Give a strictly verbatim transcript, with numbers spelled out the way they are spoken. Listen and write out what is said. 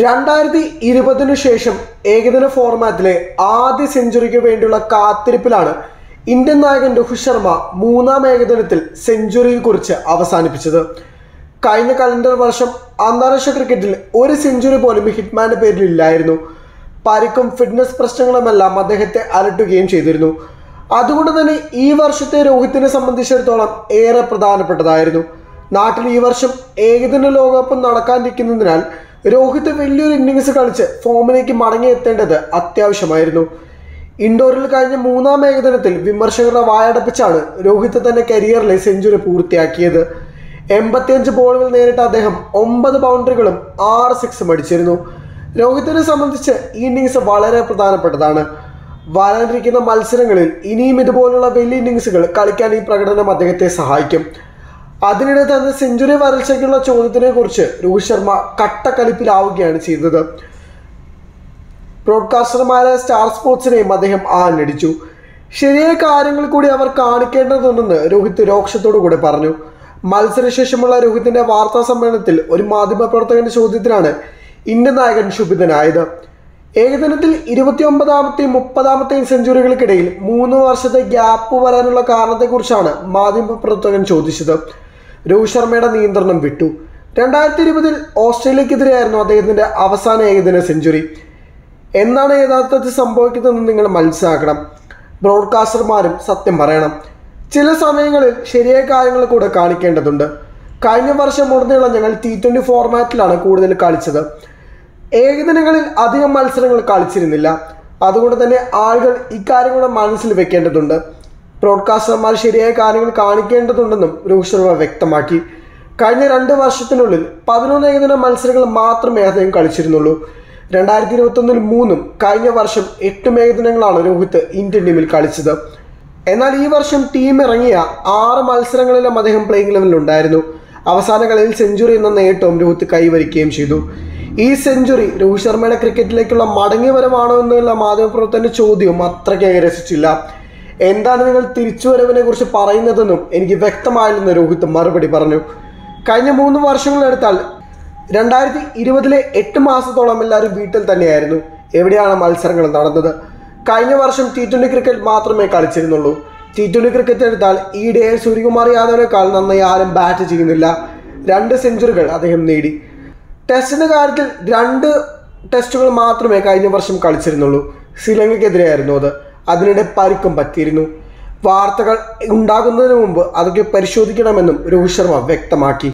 രണ്ടായിരത്തി ഇരുപത് ന് ശേഷം ഏകദിന ഫോർമാറ്റിലെ ആദ്യ സെഞ്ചുറിക്ക് വേണ്ടിയുള്ള കാത്തിരിപ്പിലാണ് ഇന്ത്യൻ നായകൻ രോഹിത് ശർമ്മ മൂന്നാം ഏകദിനത്തിൽ സെഞ്ചുറി കുറിച്ച് അവസാനിപ്പിച്ചത്. കഴിഞ്ഞ കലണ്ടർ വർഷം അന്താരാഷ്ട്ര ക്രിക്കറ്റിൽ ഒരു സെഞ്ചുറി പോലും ഹിറ്റ്മാൻ്റെ പേരിലില്ലായിരുന്നു. പരിക്കും ഫിറ്റ്നസ് പ്രശ്നങ്ങളുമെല്ലാം അദ്ദേഹത്തെ അലട്ടുകയും ചെയ്തിരുന്നു. അതുകൊണ്ട് തന്നെ ഈ വർഷത്തെ രോഹിത്തിനെ സംബന്ധിച്ചിടത്തോളം ഏറെ പ്രധാനപ്പെട്ടതായിരുന്നു. നാട്ടിൽ ഈ വർഷം ഏകദിന ലോകകപ്പ് നടക്കാനിരിക്കുന്നതിനാൽ രോഹിത് വലിയൊരു ഇന്നിങ്സ് കളിച്ച് ഫോമിലേക്ക് മടങ്ങിയെത്തേണ്ടത് അത്യാവശ്യമായിരുന്നു. ഇൻഡോറിൽ കഴിഞ്ഞ മൂന്നാം ഏകദിനത്തിൽ വിമർശകരുടെ വായടപ്പിച്ചാണ് രോഹിത് തൻ്റെ കരിയറിലെ സെഞ്ചുറി പൂർത്തിയാക്കിയത്. എൺപത്തിയഞ്ച് ബോളുകൾ നേരിട്ട അദ്ദേഹം ഒമ്പത് ബൗണ്ടറികളും ആറ് സിക്സും അടിച്ചിരുന്നു. രോഹിത്തിനെ സംബന്ധിച്ച് ഈ ഇന്നിങ്സ് വളരെ പ്രധാനപ്പെട്ടതാണ്. വരാനിരിക്കുന്ന മത്സരങ്ങളിൽ ഇനിയും ഇതുപോലുള്ള വലിയ ഇന്നിങ്സുകൾ കളിക്കാൻ ഈ പ്രകടനം അദ്ദേഹത്തെ സഹായിക്കും. അതിനിടെ തന്നെ സെഞ്ചുറി വരൾച്ചയ്ക്കുള്ള ചോദ്യത്തിനെ കുറിച്ച് രോഹിത് ശർമ്മ കട്ടക്കലിപ്പിലാവുകയാണ് ചെയ്തത്. ബ്രോഡ്കാസ്റ്റർമാരെ സ്റ്റാർ സ്പോർട്സിനെയും അദ്ദേഹം ആഞ്ഞടിച്ചു. ശരിയായ കാര്യങ്ങൾ കൂടി അവർ കാണിക്കേണ്ടതുണ്ടെന്ന് രോഹിത് രോക്ഷത്തോടു കൂടെ പറഞ്ഞു. മത്സരശേഷമുള്ള രോഹിത്തിൻ്റെ വാർത്താ സമ്മേളനത്തിൽ ഒരു മാധ്യമപ്രവർത്തകൻ്റെ ചോദ്യത്തിനാണ് ഇന്ത്യൻ നായകൻ ശുഭിതനായത്. ഏകദിനത്തിൽ ഇരുപത്തി ഒമ്പതാമത്തെയും മുപ്പതാമത്തെയും സെഞ്ചുറികൾക്കിടയിൽ മൂന്ന് വർഷത്തെ ഗ്യാപ്പ് വരാനുള്ള കാരണത്തെക്കുറിച്ചാണ് മാധ്യമപ്രവർത്തകൻ ചോദിച്ചത്. രോഹിത് ശർമ്മയുടെ നിയന്ത്രണം വിട്ടു. രണ്ടായിരത്തി ഇരുപതിൽ ഓസ്ട്രേലിയക്കെതിരെയായിരുന്നു അദ്ദേഹത്തിൻ്റെ അവസാന ഏകദിന സെഞ്ചുറി. എന്നാണ് യഥാർത്ഥത്തിൽ സംഭവിക്കുന്നതെന്ന് നിങ്ങൾ മനസ്സിലാക്കണം. ബ്രോഡ്കാസ്റ്റർമാരും സത്യം പറയണം. ചില സമയങ്ങളിൽ ശരിയായ കാര്യങ്ങൾ കൂടെ കാണിക്കേണ്ടതുണ്ട്. കഴിഞ്ഞ വർഷം ഉടനീളം ഞങ്ങൾ ടി ട്വൻ്റി ഫോർമാറ്റിലാണ് കൂടുതൽ കളിച്ചത്. ഏകദിനങ്ങളിൽ അധികം മത്സരങ്ങൾ കളിച്ചിരുന്നില്ല. അതുകൊണ്ട് തന്നെ ആളുകൾ ഇക്കാര്യം കൂടെ മനസ്സിൽ വെക്കേണ്ടതുണ്ട്. ബ്രോഡ്കാസ്റ്റർമാർ ശരിയായ കാര്യങ്ങൾ കാണിക്കേണ്ടതുണ്ടെന്നും രോഹിത് ശർമ്മ വ്യക്തമാക്കി. കഴിഞ്ഞ രണ്ട് വർഷത്തിനുള്ളിൽ പതിനൊന്ന് ഏകദിന മത്സരങ്ങൾ മാത്രമേ അദ്ദേഹം കളിച്ചിരുന്നുള്ളൂ. രണ്ടായിരത്തി ഇരുപത്തൊന്നിൽ മൂന്നും കഴിഞ്ഞ വർഷം എട്ടും ഏകദിനങ്ങളാണ് രോഹിത് ഇന്ത്യൻ ടീമിൽ കളിച്ചത്. എന്നാൽ ഈ വർഷം ടീം ഇറങ്ങിയ ആറ് മത്സരങ്ങളിലും അദ്ദേഹം പ്ലേയിങ് ലെവലിലുണ്ടായിരുന്നു. അവസാന കളിയിൽ സെഞ്ചുറി എന്ന നേട്ടവും രോഹിത് കൈവരിക്കുകയും ചെയ്തു. ഈ സെഞ്ചുറി രോഹിത് ശർമ്മയുടെ ക്രിക്കറ്റിലേക്കുള്ള മടങ്ങിവരവാണോ എന്നുള്ള മാധ്യമപ്രവർത്തകൻ്റെ ചോദ്യവും അത്രയ്ക്ക് രസിച്ചില്ല. എന്താണ് നിങ്ങൾ തിരിച്ചുവരവിനെ കുറിച്ച് പറയുന്നതെന്നും എനിക്ക് വ്യക്തമായില്ലെന്ന് രോഹിത് മറുപടി പറഞ്ഞു. കഴിഞ്ഞ മൂന്ന് വർഷങ്ങളെടുത്താൽ രണ്ടായിരത്തി ഇരുപതിലെ എട്ട് മാസത്തോളം എല്ലാവരും വീട്ടിൽ തന്നെയായിരുന്നു. എവിടെയാണ് മത്സരങ്ങൾ നടന്നത്? കഴിഞ്ഞ വർഷം ടി ട്വൻ്റി ക്രിക്കറ്റ് മാത്രമേ കളിച്ചിരുന്നുള്ളൂ. ടി ട്വൻ്റി ക്രിക്കറ്റ് എടുത്താൽ ഈയിടെ സൂര്യകുമാർ യാദവിനേക്കാൾ നന്നായി ആരും ബാറ്റ് ചെയ്യുന്നില്ല. രണ്ട് സെഞ്ചുറികൾ അദ്ദേഹം നേടി. ടെസ്റ്റിൻ്റെ കാര്യത്തിൽ രണ്ട് ടെസ്റ്റുകൾ മാത്രമേ കഴിഞ്ഞ വർഷം കളിച്ചിരുന്നുള്ളൂ. ശ്രീലങ്കയ്ക്കെതിരെയായിരുന്നു അത്. അതിനിടെ പരിക്കും പറ്റിയിരുന്നു. വാർത്തകൾ ഉണ്ടാകുന്നതിന് മുമ്പ് അതൊക്കെ പരിശോധിക്കണമെന്നും രോഹിത് ശർമ്മ വ്യക്തമാക്കി.